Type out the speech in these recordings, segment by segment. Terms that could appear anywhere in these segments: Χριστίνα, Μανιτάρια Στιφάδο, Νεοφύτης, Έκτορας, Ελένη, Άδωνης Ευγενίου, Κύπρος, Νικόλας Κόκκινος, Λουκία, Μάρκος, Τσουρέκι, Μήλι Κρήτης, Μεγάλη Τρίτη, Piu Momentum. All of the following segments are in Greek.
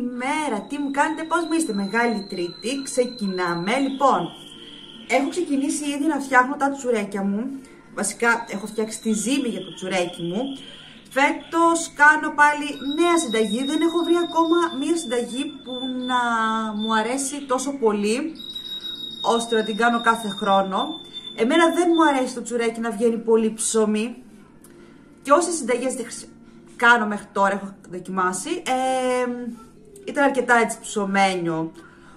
Καλημέρα, τι μου κάνετε, πώς μου είστε? Μεγάλη Τρίτη, ξεκινάμε. Λοιπόν, έχω ξεκινήσει ήδη να φτιάχνω τα τσουρέκια μου. Βασικά, έχω φτιάξει τη ζύμη για το τσουρέκι μου. Φέτος κάνω πάλι νέα συνταγή. Δεν έχω βρει ακόμα μία συνταγή που να μου αρέσει τόσο πολύ, ώστε να την κάνω κάθε χρόνο. Εμένα δεν μου αρέσει το τσουρέκι να βγαίνει πολύ ψωμί. Και όσες συνταγές κάνω μέχρι τώρα, έχω δοκιμάσει, ήταν αρκετά έτσι ψωμένιο,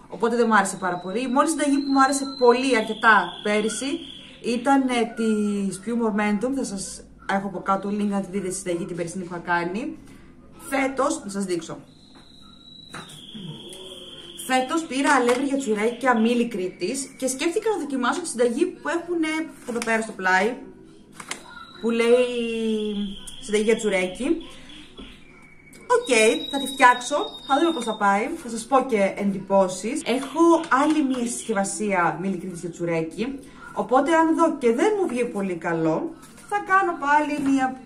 οπότε δεν μου άρεσε πάρα πολύ. Η μόνη συνταγή που μου άρεσε πολύ αρκετά πέρυσι ήταν της Piu Momentum, θα σας έχω από κάτω link να τη δείτε στη συνταγή την περσινή που είχα κάνει. Φέτος, να σας δείξω. Φέτος πήρα αλεύρι για τσουρέκια μήλι Κρήτης και σκέφτηκα να δοκιμάσω τη συνταγή που έχουν εδώ πέρα στο πλάι, που λέει συνταγή για τσουρέκι. Οκ, θα τη φτιάξω, θα δούμε πώς θα πάει, θα σας πω και εντυπώσεις. Έχω άλλη μία συσκευασία μήλι Κρήτης για τσουρέκι, οπότε αν δω και δεν μου βγει πολύ καλό, θα κάνω πάλι μία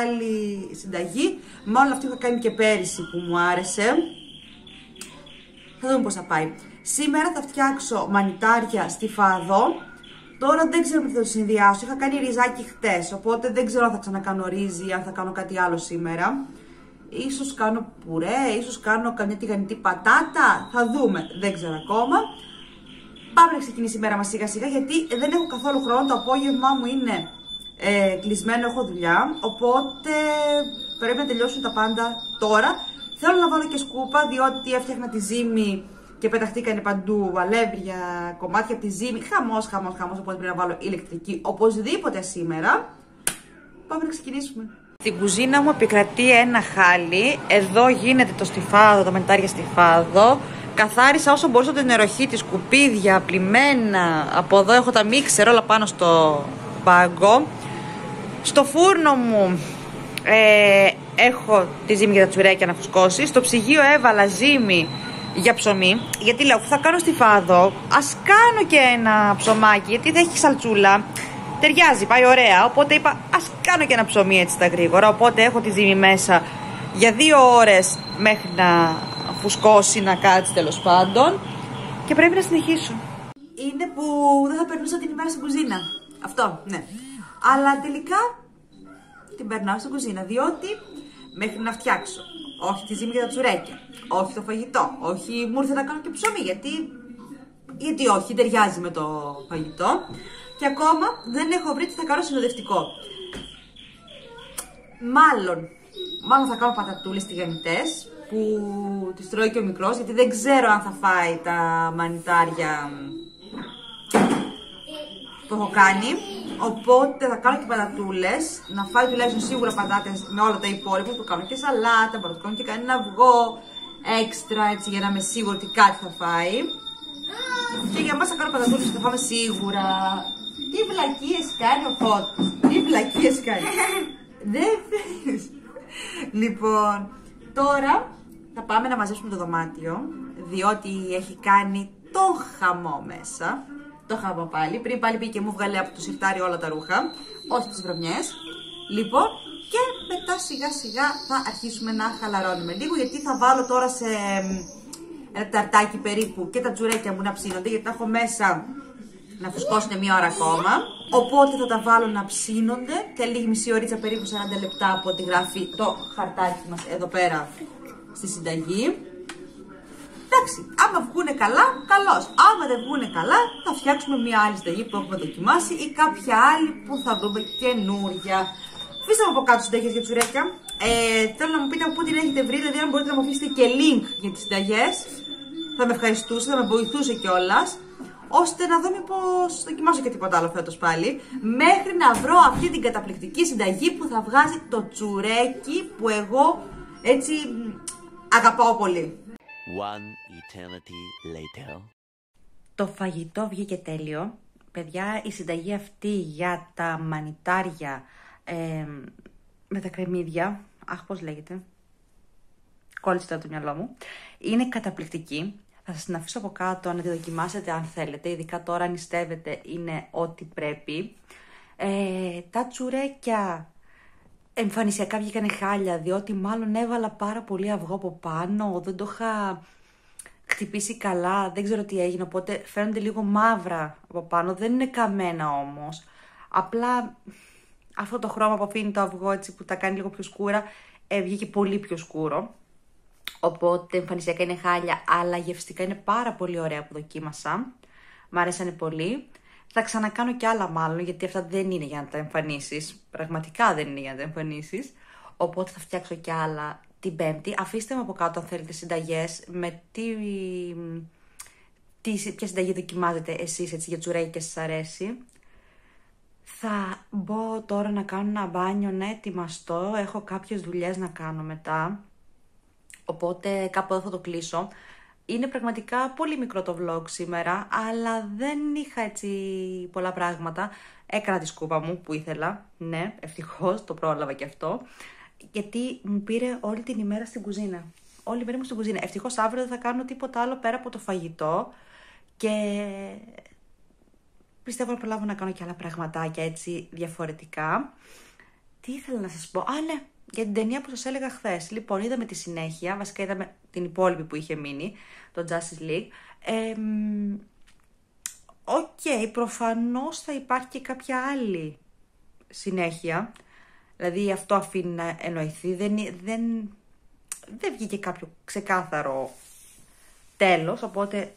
άλλη συνταγή. Μάλλον αυτή είχα κάνει και πέρυσι που μου άρεσε. Θα δούμε πώς θα πάει. Σήμερα θα φτιάξω μανιτάρια στιφάδο. Τώρα δεν ξέρω τι θα το συνδυάσω. Είχα κάνει ριζάκι χτες, οπότε δεν ξέρω αν θα ξανακάνω ρύζι ή αν θα κάνω κάτι άλλο σήμερα. Ίσως κάνω πουρέ, ίσως κάνω καμιά τηγανητή πατάτα. Θα δούμε, δεν ξέρω ακόμα. Πάμε να ξεκινήσει η μέρα μας σιγά σιγά, γιατί δεν έχω καθόλου χρόνο. Το απόγευμα μου είναι κλεισμένο, έχω δουλειά. Οπότε πρέπει να τελειώσουν τα πάντα τώρα. Θέλω να βάλω και σκούπα, διότι έφτιαχνα τη ζύμη και πεταχτήκανε παντού αλεύρια, κομμάτια από τη ζύμη. Χαμός, οπότε πρέπει να βάλω ηλεκτρική οπωσδήποτε σήμερα. Πάμε να ξεκινήσουμε. Στην κουζίνα μου επικρατεί ένα χάλι. Εδώ γίνεται το στιφάδο, τα μανιτάρια στιφάδο. Καθάρισα όσο μπορούσα την νεροχή, τη σκουπίδια, πλημμένα. Από εδώ έχω τα μίξερ όλα πάνω στο μπάγκο. Στο φούρνο μου έχω τη ζύμη για τα τσουρέκια να φουσκώσει. Στο ψυγείο έβαλα ζύμη για ψωμί, γιατί λέω θα κάνω στιφάδο, ας κάνω και ένα ψωμάκι, γιατί δεν έχει σαλτσούλα, ταιριάζει, πάει ωραία, οπότε είπα ας κάνω και ένα ψωμί έτσι τα γρήγορα. Οπότε έχω τη ζύμη μέσα για 2 ώρες μέχρι να φουσκώσει, να κάτσει τέλος πάντων, και πρέπει να συνεχίσω. Είναι που δεν θα περνούσα την ημέρα στην κουζίνα, αυτό ναι, αλλά τελικά την περνάω στην κουζίνα, διότι μέχρι να φτιάξω όχι τη ζύμη για τα τσουρέκια, όχι το φαγητό, όχι μου ήρθε να κάνω και ψωμί, γιατί όχι, ταιριάζει με το φαγητό. Και ακόμα δεν έχω βρει τι θα κάνω συνοδευτικό. Μάλλον θα κάνω πατατούλες τηγανιτές που τις τρώει και ο μικρός, γιατί δεν ξέρω αν θα φάει τα μανιτάρια που έχω κάνει. Οπότε θα κάνω και πατατούλες, να φάει τουλάχιστον σίγουρα πατάτες με όλα τα υπόλοιπα, που κάνω και σαλάτα, μπορώ να κάνω και κανένα αυγό έξτρα, έτσι για να είμαι σίγουρη ότι κάτι θα φάει. Και για μας θα κάνω πατατούλες που θα φάμε σίγουρα. Τι βλακίες κάνει ο Φώτης, τι βλακίες κάνει. Δεν θέλεις. Λοιπόν, τώρα θα πάμε να μαζέψουμε το δωμάτιο, διότι έχει κάνει το χαμό μέσα. Το χαμό πάλι. Πριν πάλι πήγε και μου βγάλε από το σιρτάρι όλα τα ρούχα, όχι τις βρωμιές. Λοιπόν, και μετά σιγά σιγά θα αρχίσουμε να χαλαρώνουμε λίγο, γιατί θα βάλω τώρα σε ένα ταρτάκι περίπου και τα τσουρέκια μου να ψήνονται, γιατί τα έχω μέσα να φουσκώσουν 1 ώρα ακόμα. Οπότε θα τα βάλω να ψήνονται και λίγη μισή ωρίτσα, περίπου 40 λεπτά από ό,τι γράφει το χαρτάκι μας εδώ πέρα στη συνταγή. Εντάξει, άμα βγούνε καλά, καλώς. Άμα δεν βγούνε καλά, θα φτιάξουμε μια άλλη συνταγή που έχουμε δοκιμάσει ή κάποια άλλη που θα δούμε καινούρια. Αφήστε από κάτω συνταγές για τσουρέκια. Θέλω να μου πείτε πού την έχετε βρει, δηλαδή αν μπορείτε να μου αφήσετε και link για τις συνταγές. Θα με ευχαριστούσε, θα με βοηθούσε κιόλας, ώστε να δω μήπως δοκιμάσω και τίποτα άλλο φέτος πάλι. Μέχρι να βρω αυτή την καταπληκτική συνταγή που θα βγάζει το τσουρέκι που εγώ έτσι αγαπάω πολύ. One eternity later. Το φαγητό βγήκε τέλειο. Παιδιά, η συνταγή αυτή για τα μανιτάρια με τα κρεμμύδια, αχ πώς λέγεται, κόλλησε τώρα το μυαλό μου, είναι καταπληκτική. Θα σας την αφήσω από κάτω να τη δοκιμάσετε αν θέλετε, ειδικά τώρα αν ιστεύετε είναι ό,τι πρέπει. Τα τσουρέκια εμφανισιακά βγήκανε χάλια, διότι μάλλον έβαλα πάρα πολύ αυγό από πάνω, δεν το είχα χτυπήσει καλά, δεν ξέρω τι έγινε, οπότε φαίνονται λίγο μαύρα από πάνω, δεν είναι καμένα όμως. Απλά αυτό το χρώμα που αφήνει το αυγό έτσι που τα κάνει λίγο πιο σκούρα, βγήκε πολύ πιο σκούρο. Οπότε εμφανισιακά είναι χάλια, αλλά γευστικά είναι πάρα πολύ ωραία που δοκίμασα. Μ' αρέσανε πολύ. Θα ξανακάνω και άλλα μάλλον, γιατί αυτά δεν είναι για να τα εμφανίσεις. Πραγματικά δεν είναι για να τα εμφανίσεις. Οπότε θα φτιάξω και άλλα την Πέμπτη. Αφήστε με από κάτω αν θέλετε συνταγές με ποια συνταγή δοκιμάζετε εσείς έτσι, για τσουρέκι και σας αρέσει. Θα μπω τώρα να κάνω ένα μπάνιο, να ετοιμαστώ. Έχω κάποιες δουλειές να κάνω μετά. Οπότε κάπου εδώ θα το κλείσω. Είναι πραγματικά πολύ μικρό το vlog σήμερα, αλλά δεν είχα έτσι πολλά πράγματα. Έκανα τη σκούπα μου που ήθελα, ναι, ευτυχώς το πρόλαβα και αυτό, γιατί μου πήρε όλη την ημέρα στην κουζίνα. Όλη η μέρα μου στην κουζίνα. Ευτυχώς αύριο δεν θα κάνω τίποτα άλλο πέρα από το φαγητό και πιστεύω να προλάβω να κάνω και άλλα πραγματάκια έτσι διαφορετικά. Τι ήθελα να σας πω, ναι, για την ταινία που σας έλεγα χθες. Λοιπόν, είδαμε τη συνέχεια, βασικά είδαμε την υπόλοιπη που είχε μείνει, το Justice League. Οκ, προφανώς θα υπάρχει και κάποια άλλη συνέχεια. Δηλαδή αυτό αφήνει να εννοηθεί. Δεν βγήκε κάποιο ξεκάθαρο τέλος, οπότε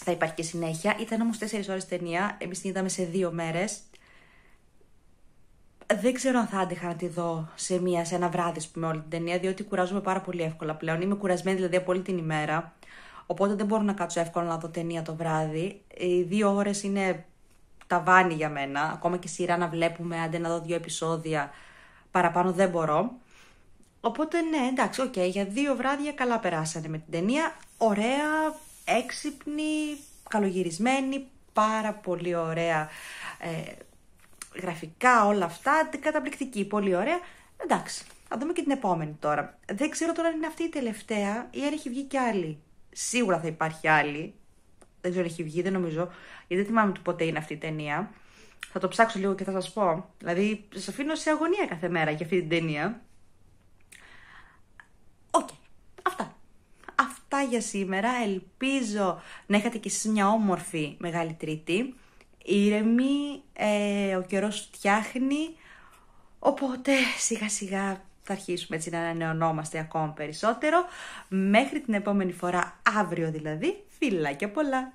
θα υπάρχει και συνέχεια. Ήταν όμως 4 ώρες ταινία, εμείς την είδαμε σε 2 μέρες. Δεν ξέρω αν θα άντεχα να τη δω σε ένα βράδυ, με όλη την ταινία, διότι κουράζομαι πάρα πολύ εύκολα πλέον. Είμαι κουρασμένη δηλαδή από όλη την ημέρα, οπότε δεν μπορώ να κάτσω εύκολα να δω ταινία το βράδυ. 2 ώρες είναι ταβάνι για μένα, ακόμα και σειρά να βλέπουμε, αντί να δω 2 επεισόδια, παραπάνω δεν μπορώ. Οπότε ναι, εντάξει, οκ, για 2 βράδια καλά περάσανε με την ταινία, ωραία, έξυπνη, καλογυρισμένη, πάρα πολύ ωραία, γραφικά, όλα αυτά, καταπληκτική, πολύ ωραία. Εντάξει, θα δούμε και την επόμενη τώρα. Δεν ξέρω τώρα αν είναι αυτή η τελευταία ή αν έχει βγει κι άλλη. Σίγουρα θα υπάρχει άλλη. Δεν ξέρω αν έχει βγει, δεν νομίζω, γιατί δεν θυμάμαι του ποτέ είναι αυτή η ταινία. Θα το ψάξω λίγο και θα σας πω. Δηλαδή, σας αφήνω σε αγωνία κάθε μέρα για αυτή την ταινία. Οκ, αυτά. Αυτά για σήμερα. Ελπίζω να είχατε κι εσείς μια όμορφη Μεγάλη Τρίτη. Ήρεμη, ο καιρός φτιάχνει, οπότε σιγά σιγά θα αρχίσουμε έτσι να ανανεωνόμαστε ακόμα περισσότερο. Μέχρι την επόμενη φορά, αύριο δηλαδή, φιλάκια πολλά!